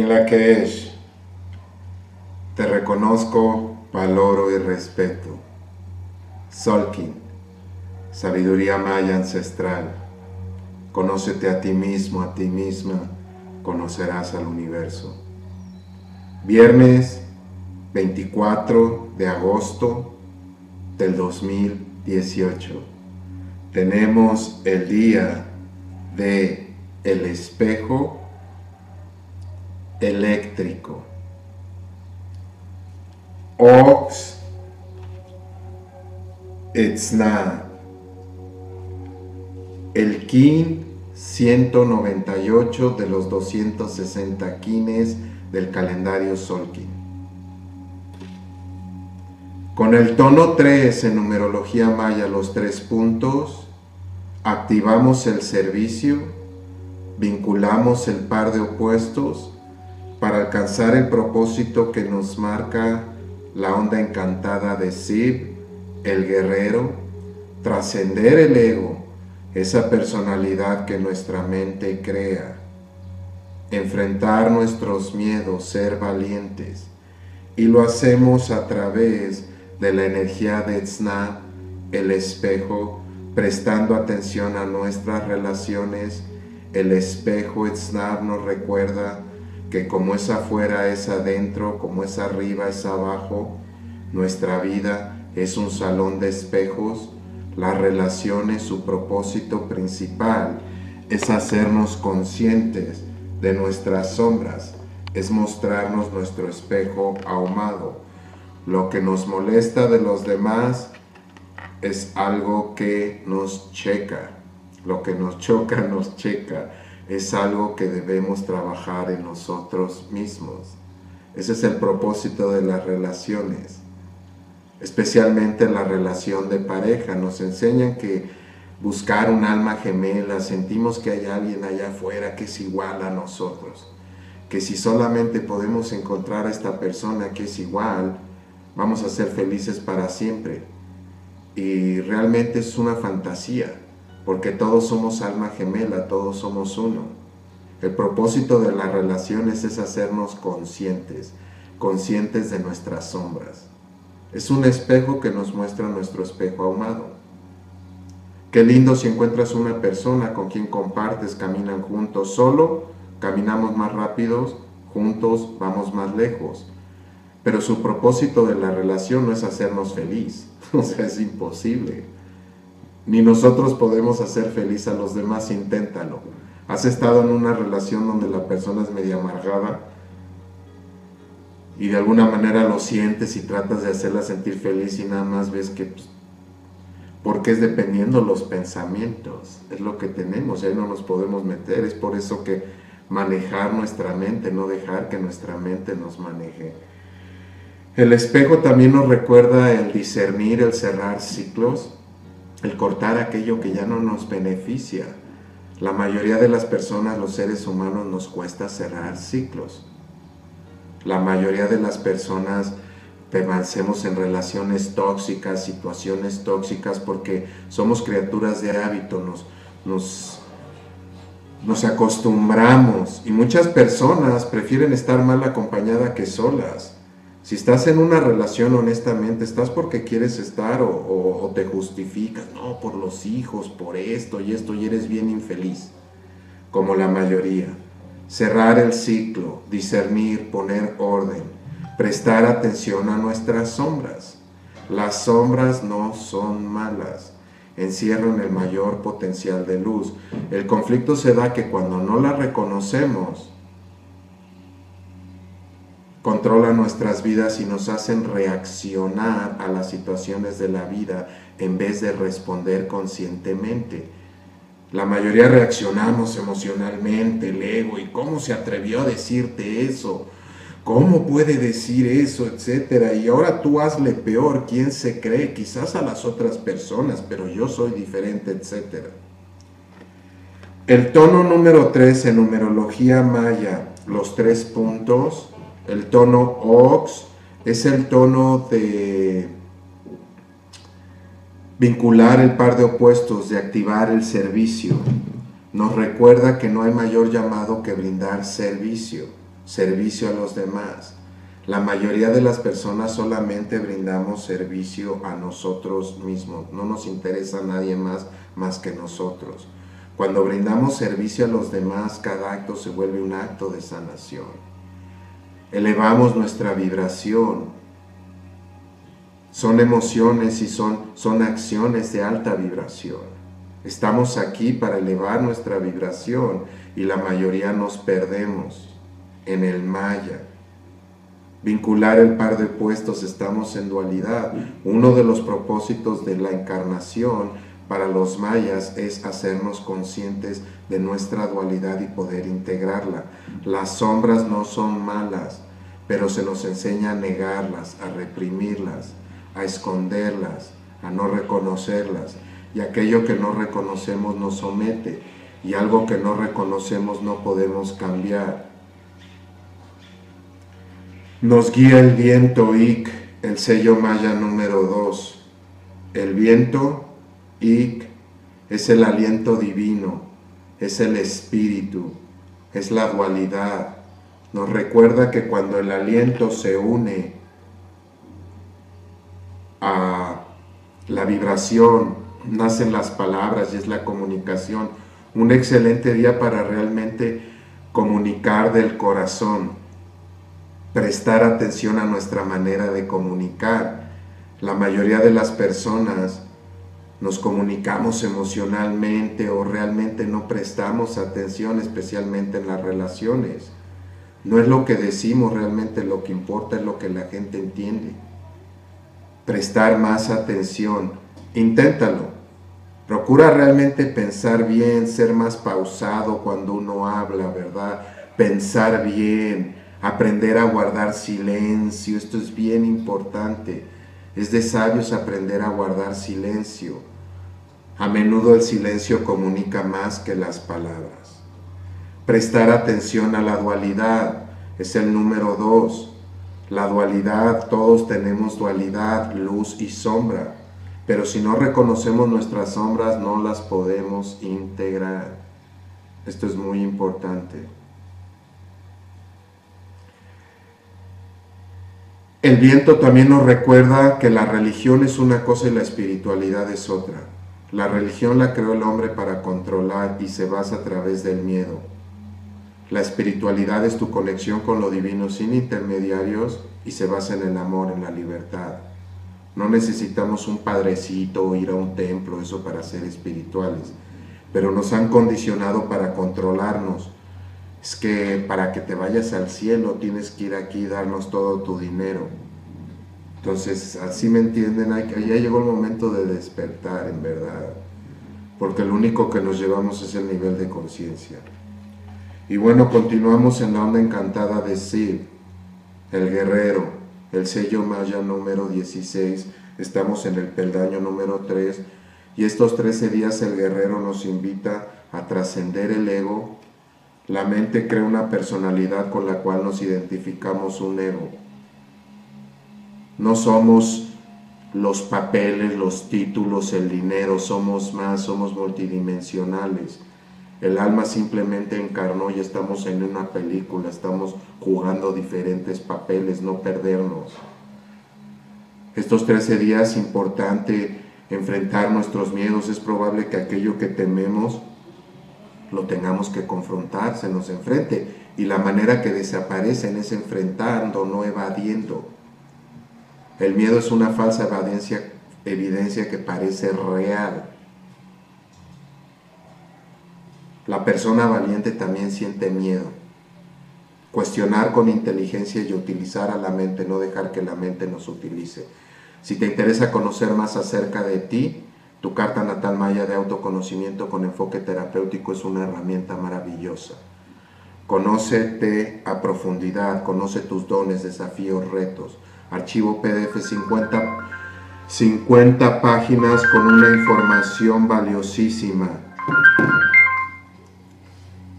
en la que es, te reconozco, valoro y respeto. Tzolkin, sabiduría maya ancestral. Conócete a ti mismo, a ti misma, conocerás al universo. Viernes 24 de agosto del 2018. Tenemos el día de el espejo eléctrico. Ox Etzna. El kin 198 de los 260 kines del calendario Tzolkin. Con el tono 3 en numerología maya, los 3 puntos, activamos el servicio, vinculamos el par de opuestos para alcanzar el propósito que nos marca la onda encantada de Sid, el guerrero, trascender el ego, esa personalidad que nuestra mente crea, enfrentar nuestros miedos, ser valientes, y lo hacemos a través de la energía de Tzolkin, el espejo, prestando atención a nuestras relaciones. El espejo Tzolkin nos recuerda que como es afuera es adentro, como es arriba es abajo, nuestra vida es un salón de espejos. Las relaciones, su propósito principal es hacernos conscientes de nuestras sombras, es mostrarnos nuestro espejo ahumado. Lo que nos molesta de los demás es algo que nos checa, lo que nos choca nos checa, es algo que debemos trabajar en nosotros mismos. Ese es el propósito de las relaciones. Especialmente la relación de pareja, nos enseñan que buscar un alma gemela, sentimos que hay alguien allá afuera que es igual a nosotros, que si solamente podemos encontrar a esta persona que es igual, vamos a ser felices para siempre. Y realmente es una fantasía, porque todos somos alma gemela, todos somos uno. El propósito de las relaciones es hacernos conscientes, conscientes de nuestras sombras. Es un espejo que nos muestra nuestro espejo ahumado. Qué lindo si encuentras una persona con quien compartes, caminan juntos. Solo caminamos más rápidos, juntos vamos más lejos. Pero su propósito de la relación no es hacernos feliz, o sea, es imposible. Ni nosotros podemos hacer feliz a los demás, inténtalo. ¿Has estado en una relación donde la persona es media amargada? Y de alguna manera lo sientes y tratas de hacerla sentir feliz y nada más ves que... pues, porque es dependiendo los pensamientos, es lo que tenemos, ahí no nos podemos meter. Es por eso que manejar nuestra mente, no dejar que nuestra mente nos maneje. El espejo también nos recuerda el discernir, el cerrar ciclos, el cortar aquello que ya no nos beneficia. La mayoría de las personas, los seres humanos, nos cuesta cerrar ciclos. La mayoría de las personas permanecemos en relaciones tóxicas, situaciones tóxicas, porque somos criaturas de hábito, nos acostumbramos. Y muchas personas prefieren estar mal acompañada que solas. Si estás en una relación, honestamente, ¿estás porque quieres estar o te justificas? No, por los hijos, por esto y esto, y eres bien infeliz, como la mayoría. Cerrar el ciclo, discernir, poner orden, prestar atención a nuestras sombras. Las sombras no son malas, encierran el mayor potencial de luz. El conflicto se da que cuando no las reconocemos, controlan nuestras vidas y nos hacen reaccionar a las situaciones de la vida en vez de responder conscientemente. La mayoría reaccionamos emocionalmente, el ego, y cómo se atrevió a decirte eso, cómo puede decir eso, etcétera. Y ahora tú hazle peor, quién se cree, quizás a las otras personas, pero yo soy diferente, etcétera. El tono número 3 en numerología maya, los 3 puntos, el tono Ox es el tono de... vincular el par de opuestos, de activar el servicio. Nos recuerda que no hay mayor llamado que brindar servicio. servicio a los demás. La mayoría de las personas solamente brindamos servicio a nosotros mismos. No nos interesa a nadie más que nosotros. Cuando brindamos servicio a los demás, cada acto se vuelve un acto de sanación. Elevamos nuestra vibración. Son emociones y son acciones de alta vibración. Estamos aquí para elevar nuestra vibración y la mayoría nos perdemos en el maya. Vincular el par de opuestos, estamos en dualidad. Uno de los propósitos de la encarnación para los mayas es hacernos conscientes de nuestra dualidad y poder integrarla. Las sombras no son malas, pero se nos enseña a negarlas, a reprimirlas, a esconderlas, a no reconocerlas. Y aquello que no reconocemos nos somete, y algo que no reconocemos no podemos cambiar. Nos guía el viento Ik, el sello maya número 2. El viento Ik es el aliento divino, es el espíritu, es la dualidad. Nos recuerda que cuando el aliento se une a la vibración, nacen las palabras y es la comunicación. Un excelente día para realmente comunicar del corazón. Prestar atención a nuestra manera de comunicar. La mayoría de las personas nos comunicamos emocionalmente o realmente no prestamos atención, especialmente en las relaciones. No es lo que decimos realmente lo que importa, es lo que la gente entiende. Prestar más atención. Inténtalo. Procura realmente pensar bien, ser más pausado cuando uno habla, ¿verdad? Pensar bien, aprender a guardar silencio. Esto es bien importante. Es de sabios aprender a guardar silencio. A menudo el silencio comunica más que las palabras. Prestar atención a la dualidad. Es el número 2. La dualidad, todos tenemos dualidad, luz y sombra. Pero si no reconocemos nuestras sombras, no las podemos integrar. Esto es muy importante. El viento también nos recuerda que la religión es una cosa y la espiritualidad es otra. La religión la creó el hombre para controlar y se basa a través del miedo. La espiritualidad es tu conexión con lo divino sin intermediarios y se basa en el amor, en la libertad. No necesitamos un padrecito o ir a un templo, eso para ser espirituales. Pero nos han condicionado para controlarnos. Es que para que te vayas al cielo tienes que ir aquí y darnos todo tu dinero. Entonces, así me entienden, ya llegó el momento de despertar, en verdad. Porque lo único que nos llevamos es el nivel de conciencia. Y bueno, continuamos en la onda encantada de Sid, el guerrero. El sello maya número 16, estamos en el peldaño número 3, y estos 13 días el guerrero nos invita a trascender el ego. La mente crea una personalidad con la cual nos identificamos un ego. No somos los papeles, los títulos, el dinero, somos más, somos multidimensionales. El alma simplemente encarnó y estamos en una película, estamos jugando diferentes papeles, no perdernos. Estos 13 días es importante enfrentar nuestros miedos, es probable que aquello que tememos lo tengamos que confrontar, se nos enfrente. Y la manera que desaparecen es enfrentando, no evadiendo. El miedo es una falsa evidencia que parece real. La persona valiente también siente miedo. Cuestionar con inteligencia y utilizar a la mente, no dejar que la mente nos utilice. Si te interesa conocer más acerca de ti, tu carta natal maya de autoconocimiento con enfoque terapéutico es una herramienta maravillosa. Conócete a profundidad, conoce tus dones, desafíos, retos. Archivo PDF 50 páginas con una información valiosísima.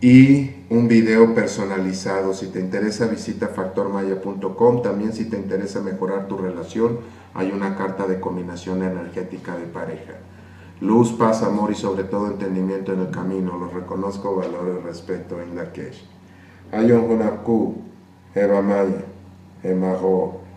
Y un video personalizado. Si te interesa, visita FactorMaya.com. También si te interesa mejorar tu relación, hay una carta de combinación energética de pareja. Luz, paz, amor y sobre todo entendimiento en el camino. Los reconozco, valoro y respeto en la Kesh. Ayon Hunapku. Eva Maya, Emma Jo,